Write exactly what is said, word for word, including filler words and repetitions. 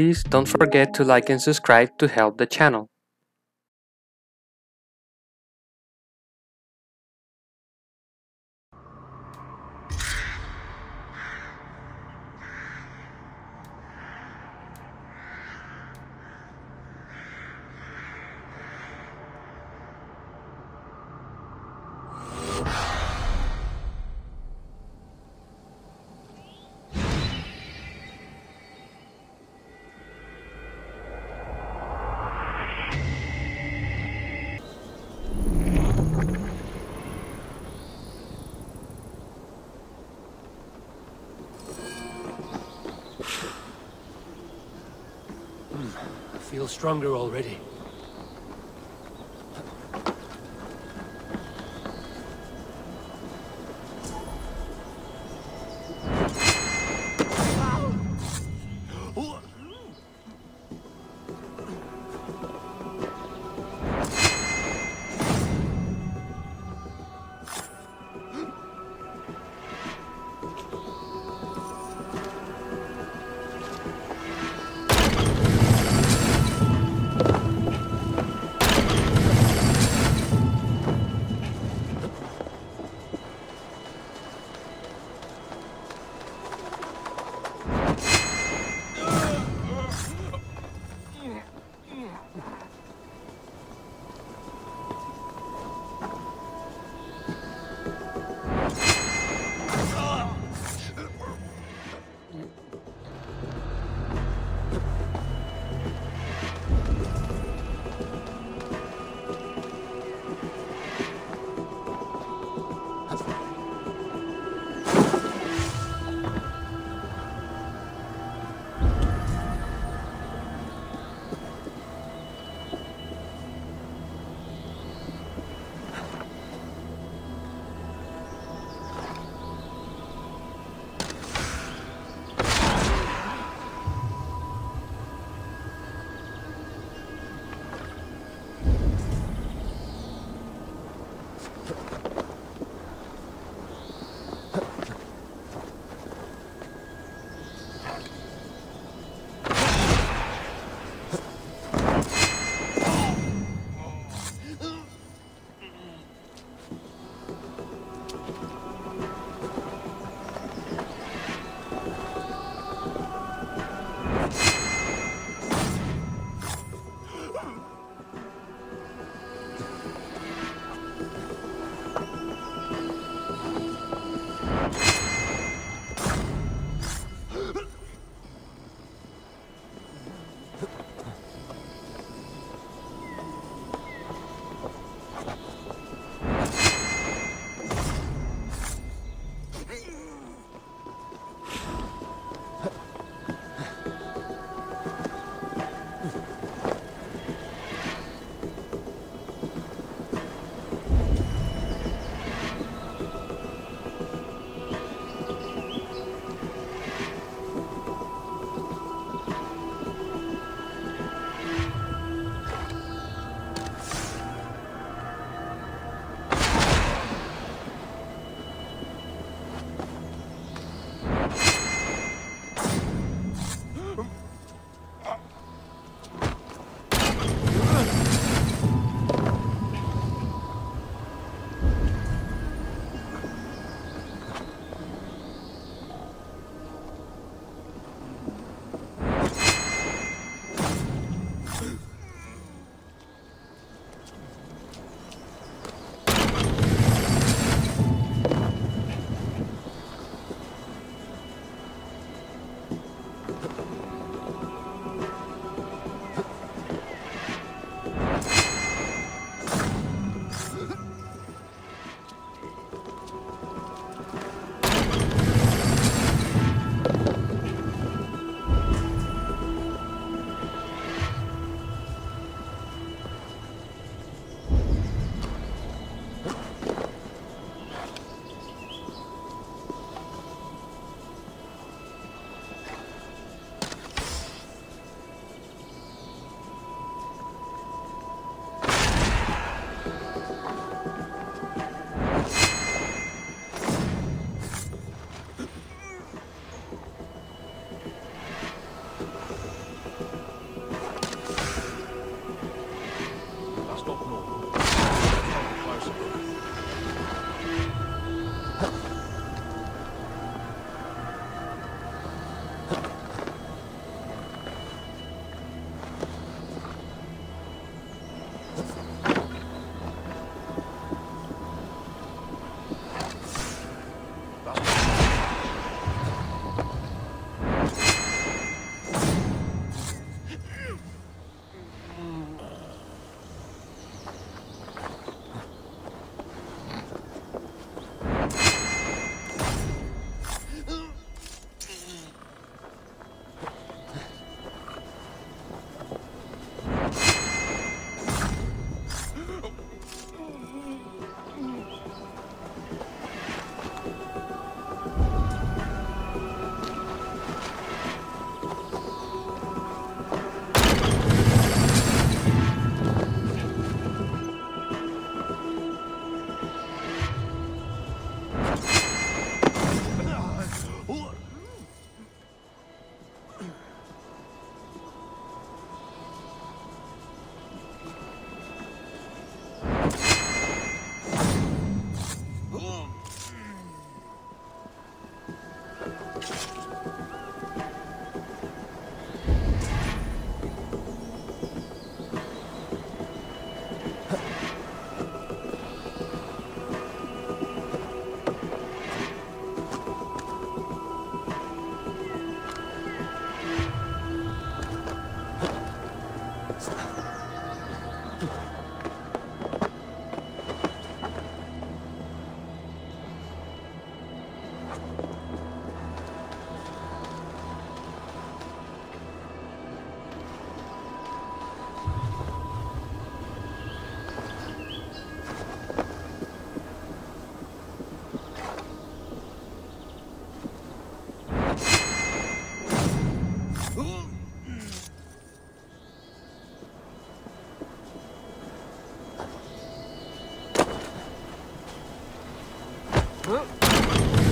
Please don't forget to like and subscribe to help the channel. I feel stronger already. Huh?